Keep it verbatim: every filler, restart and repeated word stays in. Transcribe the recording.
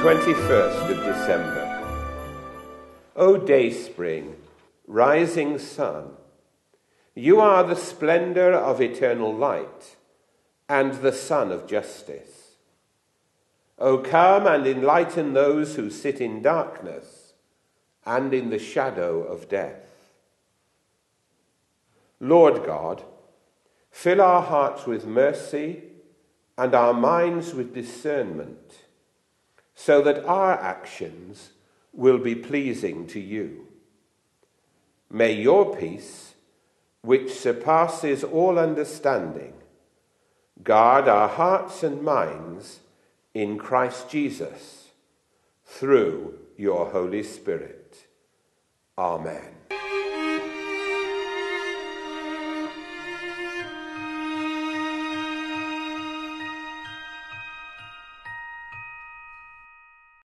twenty-first of December. O Dayspring, rising sun, you are the splendour of eternal light and the sun of justice. O come and enlighten those who sit in darkness and in the shadow of death. Lord God, fill our hearts with mercy and our minds with discernment, so that our actions will be pleasing to you. May your peace, which surpasses all understanding, guard our hearts and minds in Christ Jesus, through your Holy Spirit. Amen.